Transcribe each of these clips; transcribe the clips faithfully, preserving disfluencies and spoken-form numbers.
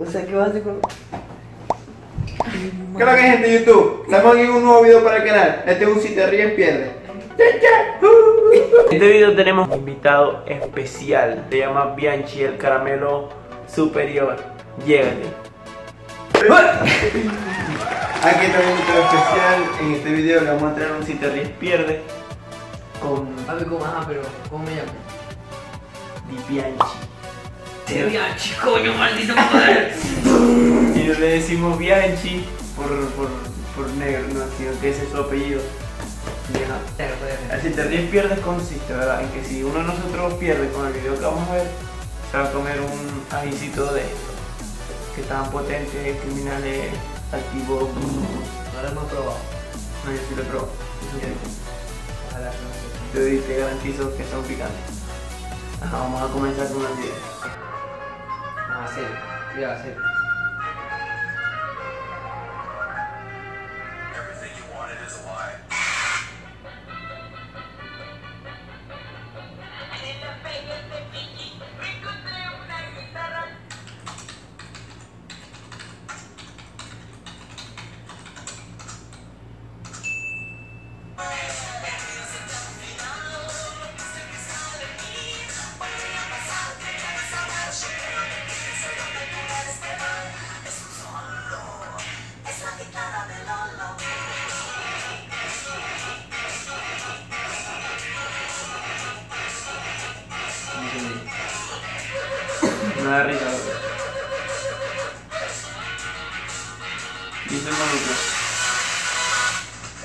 O sea, ¿qué vas a hacer con...? ¿Qué es lo que hay, gente de YouTube? Estamos aquí en un nuevo video para el canal. Este es un Si Te Ríes Pierdes. En este video tenemos un invitado especial. Se llama Bianchi, el caramelo superior. Llévate. Aquí está un invitado especial. En este video le vamos a traer un Si Te Ríes Pierdes con... Algo más, pero ¿cómo me llamo? Di Bianchi. Bianchi, coño, maldito poder. Y no le decimos Bianchi por, por, por negro, no, sino que ese es su apellido. Si te ríes pierdes consiste, ¿verdad? En que si uno de nosotros pierde con el video que vamos a ver, se va a comer un ajicito de esto. Que tan potente, criminales, activos. No lo hemos probado. No, yo sí lo he probado. Ojalá no. Yo te garantizo que son picantes. Ajá, vamos a comenzar con el video. Ah, sí, ya, sí. Nada rica, ¿no? Y eso es bonito. ¿Qué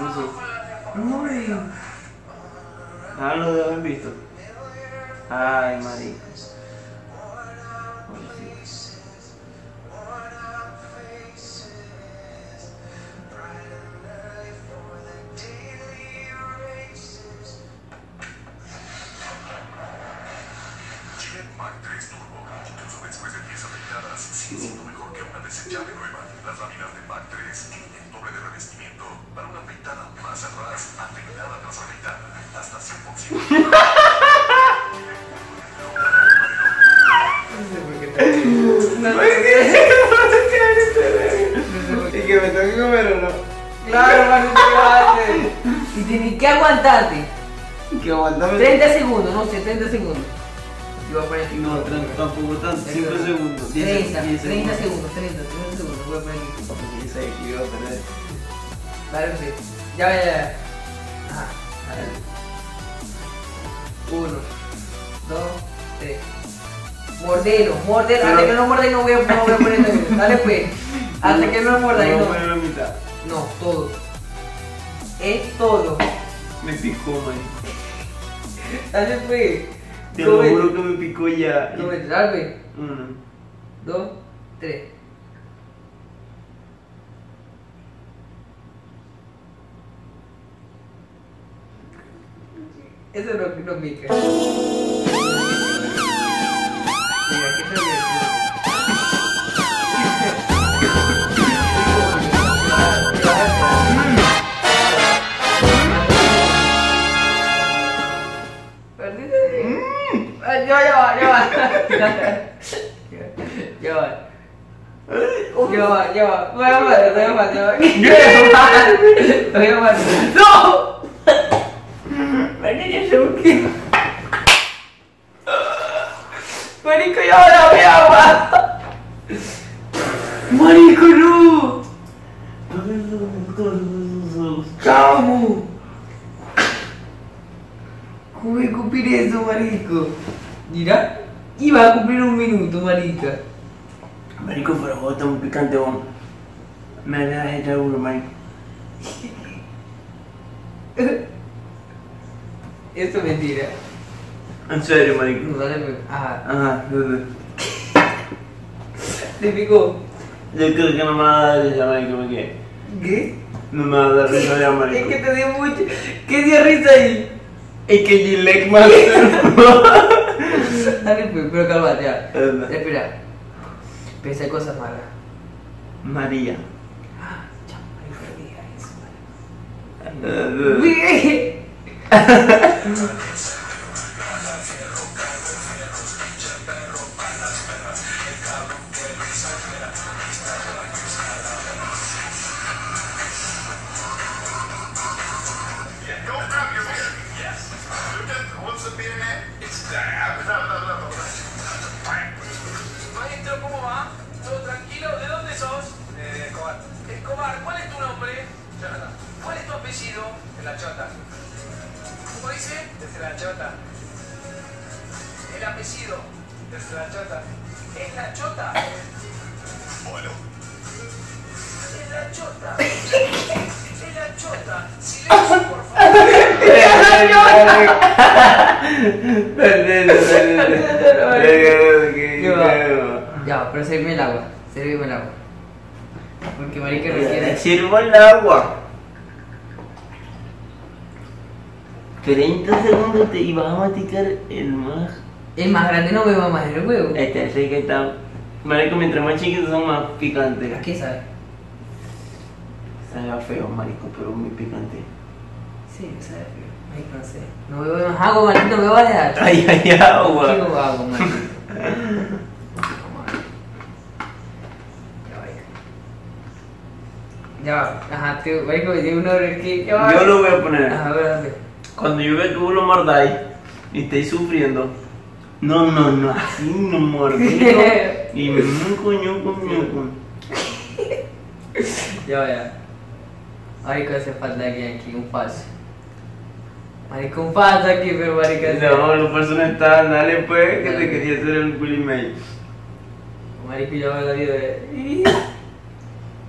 pasó? No, no. Ah, lo deben visto. Ay, marico. Las láminas de Mac tres tienen el doble de revestimiento para una afeitada más atrás, afeitada tras afeitada, hasta cien por ciento. No sé por qué. ¿Y que me tengo que comer o no? Claro, hermano, ¿qué vas a hacer? Y tienes que aguantarte. ¿Qué aguantarme? treinta segundos, no sé, treinta segundos. Yo voy a poner no, tampoco tanto, cinco segundos. treinta, treinta segundos, treinta segundos. Voy a poner aquí. dieciséis, yo voy a poner. Dale, sí. Ya, ya, ya. Ajá, dale. uno, dos, tres. Mordelo, mordelo. Hasta que no morda y no voy a poner la mitad. Dale, pues. Hasta que no morda y no. Voy a poner la mitad. No, todo. Es todo. Me picó, man. Dale, pues. Te lo juro que me picó ya. No me trabe. Uno, dos, tres. Eso no, no pica. Mira, ¿qué es lo que es? Ya va. Ya va, ya va. Voy a matar, voy a matar. Voy a matar. ¡No! Marico, yo qué. Marico, ya ahora voy a matar. Marico, no. ¡Cómo! ¿Cómo es cumplir eso, marico? Mira. Y va a cumplir un minuto, marica. Marico, pero vos estás muy picante, vos. Me dejas echar uno, marico. Eso es mentira. En serio, marico. No, dale, ajá. Ajá, dale. ¿Te picó? Yo creo que no me va a dar risa, marico, ¿por qué? ¿Qué? No me va a dar risa ya, marico. Es que te dio mucho. ¿Qué dio risa ahí? Es que Gillette más. Dale, pero cálmate ya. Espera. Pensé en cosas malas. María. Ah, chao, María, eso, María. ¡Bien! Ya, pero servime el agua, servime el agua. Porque marica requiere. Sirvo el agua. treinta segundos te, y vas a masticar el más. El más grande no beba más el huevo. Este es el que está. Marica, mientras más chiquitos son más picantes. ¿Qué sabe? Sabe feo, marico, pero muy picante. Sí, sabe feo. Ay, no sé. No bebo más agua, marico, no me vas a dejar. Ay, ay, agua. ¿Qué hago, agua, marico? Ya va, ajá, tío, marico, me dio una hora aquí. Yo lo voy a poner. Ajá, a ver, a ver. Cuando yo vea que vos lo mordáis y estáis sufriendo. No, no, no, así no mordí. Y me coño, coño, coño. Ya va, ya. Marico, hace falta aquí, aquí, un falso. Marico, un falso aquí, pero marica. No, los falsos no están, dale pues, que te quería hacer el culimay. Marico, ya va la vida, eh.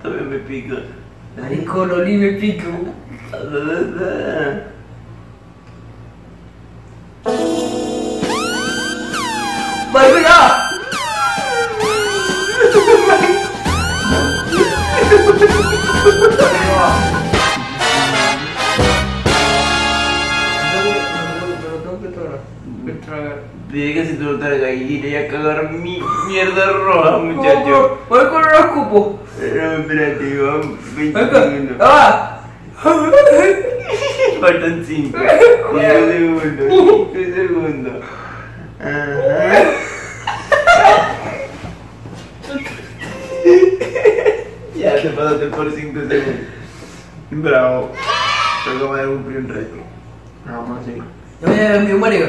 Todavía me pico. Marico, lo ni me pico. ¡Marico, ya! Dile que si tú lo tragas y iría a cagar mi mierda roja, muchacho. Voy con los cupos. Pero espérate, vamos, veinte segundos. ¡Ah! Faltan cinco. diez segundos. quince segundos. Ajá. Ya te pasaste por cinco segundos. Bravo. Tengo que me cumplir un reto. Vamos a seguir. Yo voy a ver un marido.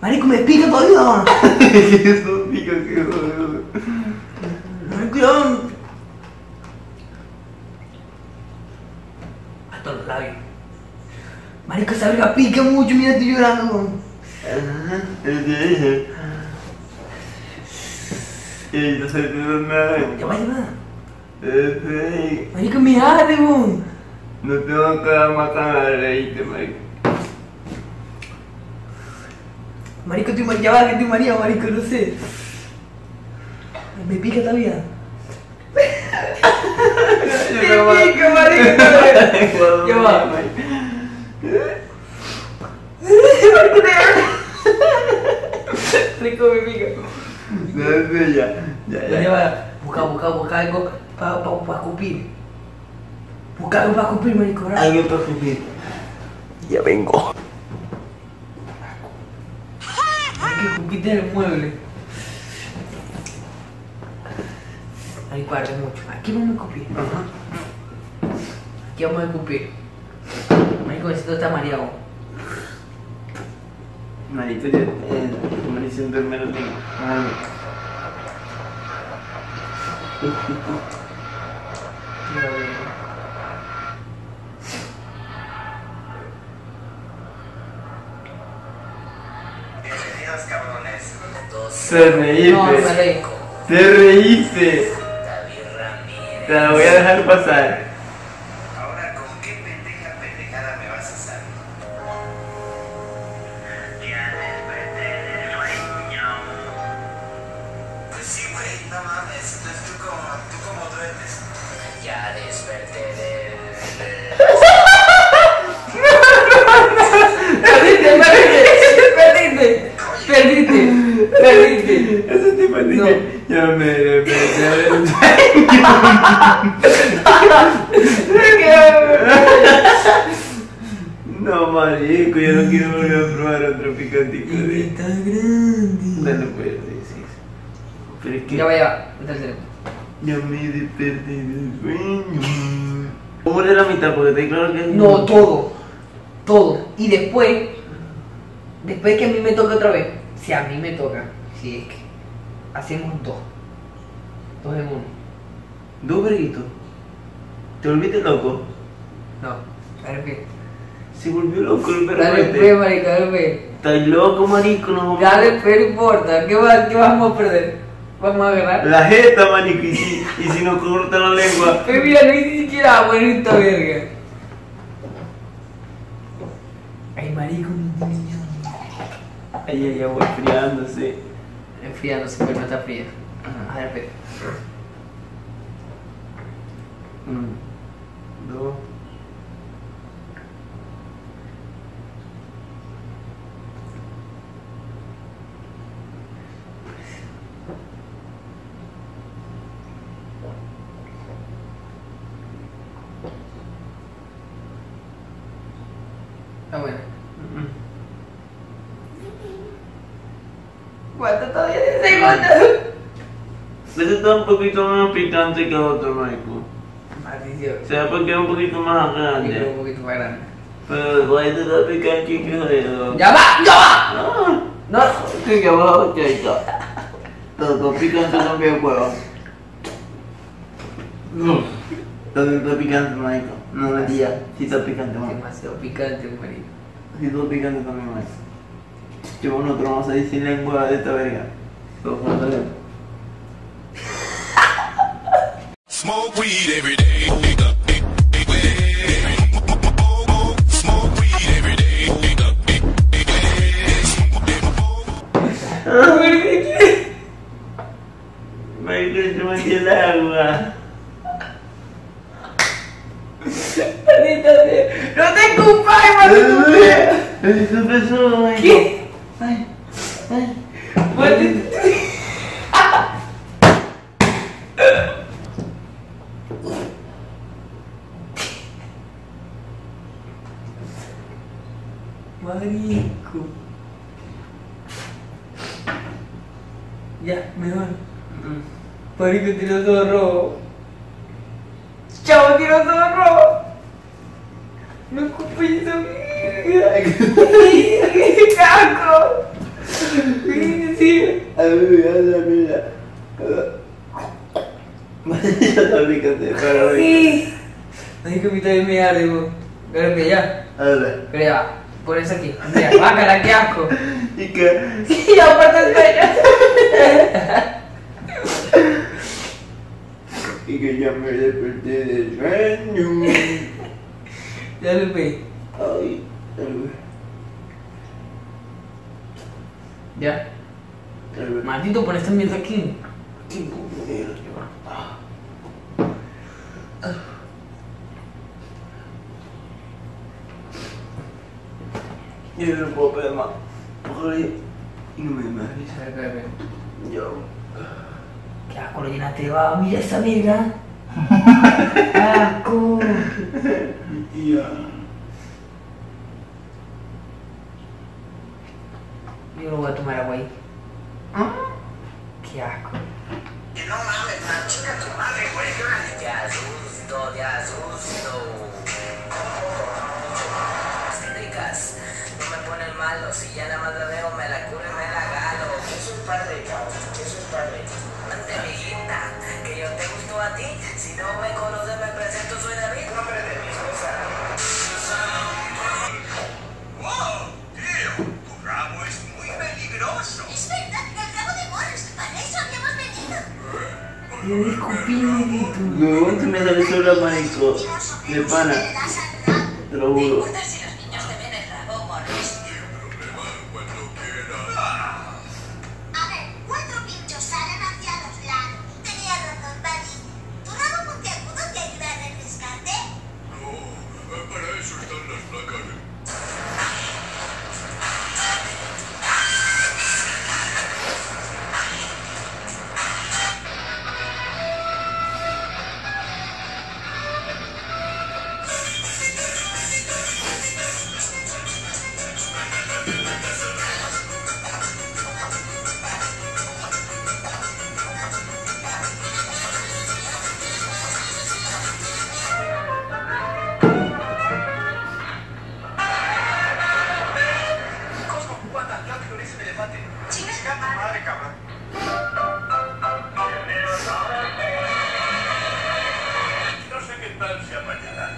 Marico, me pica todavía. Eso pica, que jodido. Marico, ya. Hasta los labios. Marico, esa verga pica mucho, mira, estoy llorando. Y no sé nada. Ya vaya nada. Marico, me arde, bro. No tengo que dar más a la reíte, marico. Marico, estoy mal, ya va, que estoy mareado, marico, no sé. Me pica todavía. Me pica, marico, todavía. Ya va. Rico, me pica. No sé, ya. Ya, ya. Ya va. Busca, busca, busca algo para pa, pa escupir. Busca algo para escupir, marico. Algo para escupir. Ya vengo. Escupiste en el mueble. Ahí cuarto mucho. Aquí vamos a escupir. Ajá. Aquí vamos a escupir. Marico, esto está mareado. Marico, yo me lo hice un primero tiempo. Se reíste, no, me reí. Te reíste. Te la voy a dejar pasar. Ahora con qué pendeja pendejada me vas a hacer. Ya desperté del sueño. Pues sí, güey, no mames, entonces tú como, tú como duermes. Ya desperté del... Perdiste, perdiste, perdiste, perdiste. sí, ese tipo dije, no. Ya me desperté del sueño. No, marico, yo no quiero volver a probar otro picotico de... Está grande. No lo puedo decir. Pero es que... Ya voy a... Ya me desperté del sueño. ¿Cómo de la mitad? Porque te claro que... No, todo. Todo. Y después... Después que a mí me toca otra vez, si a mí me toca, si es que hacemos dos, dos en uno. ¿Dos breguitos? ¿Te volviste loco? No, dale pie. Se volvió loco el perro. Dale pie, marico, dale pie. Estás loco, marico, no. Dale pie, no importa, ¿qué vamos a perder? ¿Vamos a ganar? La jeta, marico, y si, y si nos corta la lengua. Pero mira, no hice ni siquiera a morir esta verga. Ay, marico, no te... Ella ya va enfriándose. Enfriándose, pero no está fría. Ajá. A ver, espera. Uno, dos. Está bueno. ¿Cuánto todavía diez segundos? Ese está un poquito menos picante que el otro, marico. Maldición. O sea, porque es un poquito más grande. Es un poquito más grande. Pero este está picante que el otro. ¡Ya va! ¡Ya va! No, no. Sí, que va, ok, ya. Los dos picantes son bien huevos. No. Entonces está picante, marico. No me digas. Sí está picante, marico. Demasiado picante, marico. Sí está picante también, marico. Que nosotros vamos a decir lengua de esta verga. Smoke weed every day. Smoke weed every day. Marico, se metió el agua. No te escupas, hermano. ¿Qué? Ay, ay, ay. Marico. Ya, mejor. Marico, tiró todo rojo. Chavo, tiró todo rojo. No escupí eso. ¡Qué caco! ¡Sí! A ver, a la mira. Ya te aplicaste para hoy. Sí. Ay, que mi todavía me arde, vos. Pero que ya. A ver. Pero ya va. Por eso aquí. Mira, bácala, qué asco. ¿Y qué? Sí, ya aparte de sueño. Y que ya me desperté del sueño. Ya lo pedí. Ay. Ya. Maldito, pon este ambiente aquí. Yo no puedo pedir más. Y no me imagino. Yo. Qué asco, lo llenaste de baba. Mira esa mierda. Qué asco. Ya. Yo no voy a tomar agua ahí. ¿Ah? Qué asco. Que no mames, man, chica tu madre, güey. Te asusto, te asusto. Las tétricas no me ponen malo. Si ya nada más la veo, me la curo y me la galo. Eso es padre, cabrón. Eso es padre. Ante mi guinda, que yo te gusto a ti. Si no me conoces, me presento, soy David. Nombre de mi esposa. ¡Wow! Yo descubrí, marico. Me voy a que me sale sola, marico. De pana. Te lo juro. No sé qué tal sea mañana.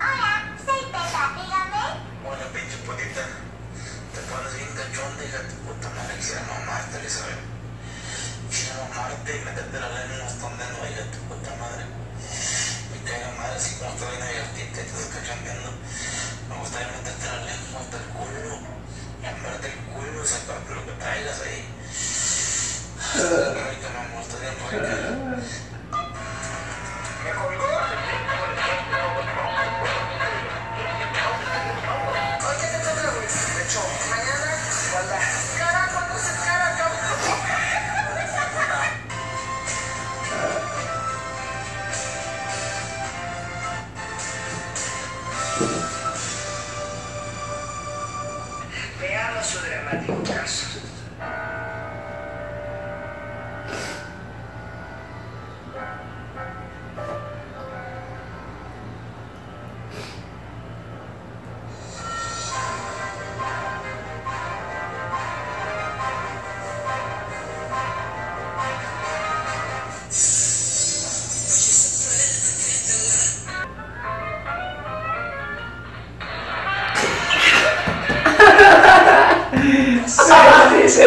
Hola, soy Pepa, dígame. Bueno, pinche putita, te pones bien cachonda y la tu puta madre quisiera mamártele, ¿sabes? Quisiera mamarte y meterte la lana en un montón de nuevo, hija de tu puta madre. Me cae la madre así como estoy divertida y te estoy cachondeando. Me gustaría meterte la lengua hasta el culo, llamarte el culo, sacarte lo que traigas ahí. Está bien rica, mamá, está bien rica. Me colgó. Hoy ya te toca la bolsa. De hecho, mañana, igualdad. Cara, cuando se cara, cabrón. Veamos su dramático caso. Se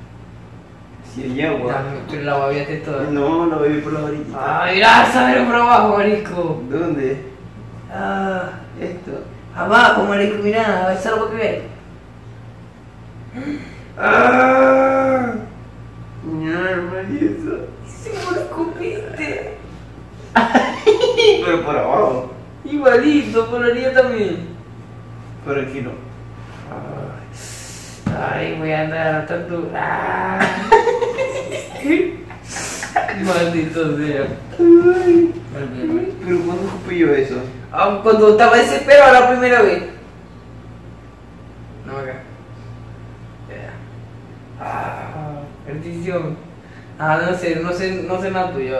Si sí, el agua. Pero la babiaste toda. No, la bebí por la orillita. Ah, mirá, sábelo por abajo, marisco. ¿Dónde? Ah, esto. Abajo, marisco, mirá, es algo que ve. Ah, señor, marido. Si me lo escupiste. Pero por abajo. Igualito, por la orilla también. Por aquí no. Ay, voy a andar tanto. Ah. Maldito sea. Ay, pero ¿cuándo escupí yo eso? Ah, cuando estaba ese pelo a la primera vez. No, acá. Ah, perdición. Ah, no sé, no sé, no sé nada tuyo.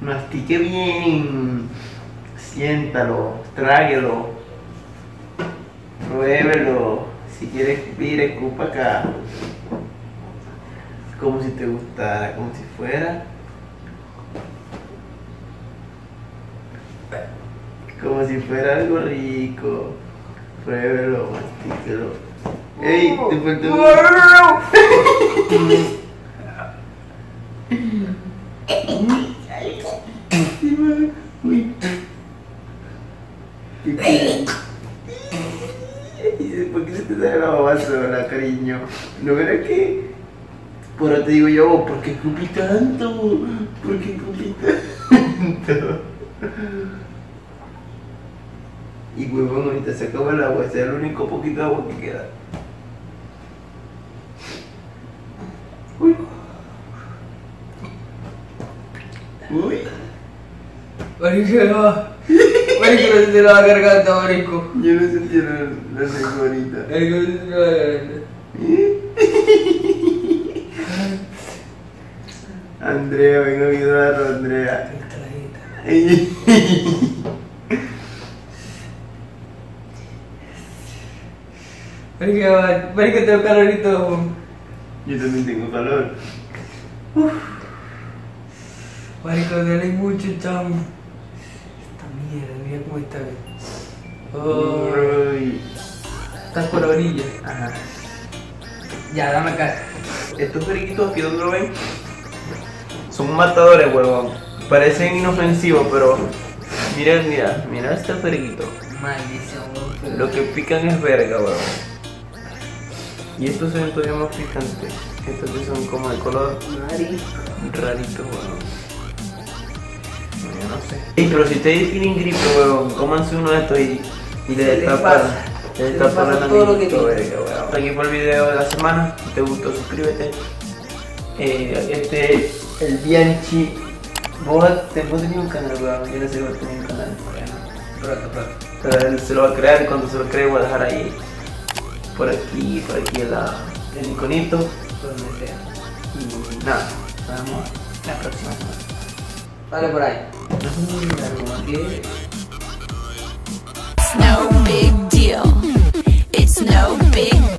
Mastique bien, siéntalo, tráguelo, pruébelo, si quieres escupir, escupa acá, como si te gustara, como si fuera, como si fuera algo rico, pruébelo, mastíquelo. ¡Ey! ¡Te faltó un... Uy. ¿Por qué se te sale la baba sola, cariño? ¿No verás que? Por ahora te digo yo, oh, ¿por qué escupí tanto? ¿Por qué escupí tanto? Y huevón, ahorita se acaba el agua, ese es el único poquito de agua que queda. Uy. Uy. Marico, marico, no sentí la garganta, marico. Yo no sentí la garganta ahorita. Marico, no sentí la garganta. Andrea, vengo a ayudarlo, Andrea. Marico, marico, tengo calorito. Yo también tengo calor. Uff. Marico, duele mucho, chamo. Mierda, mira cómo está. Oh. Estás por la orilla. Ajá. Ya, dame acá. Estos periquitos aquí donde lo ven son matadores, huevón. Parecen inofensivos, pero mira, mira, mira este periquito. Maldición. Lo que pican es verga, huevón. Y estos son todavía más picantes. Estos que son como de color rarito, bueno. Yo no sé. Sí, pero si ustedes tienen gripe, weón, cómanse uno de estos y, y le destapan. Le destapan a todo lo que tienen. Aquí fue el video de la semana. Si te gustó, suscríbete. Eh, este es el Bianchi. Vos tenías un canal, weón. Yo no sé, vos tenías un canal. Pronto, pronto. Pero él se lo va a crear y cuando se lo cree voy a dejar ahí. Por aquí, por aquí el, el iconito, donde sea. Y nada, nos vemos la próxima semana. Dale por ahí. It's no big deal. It's no big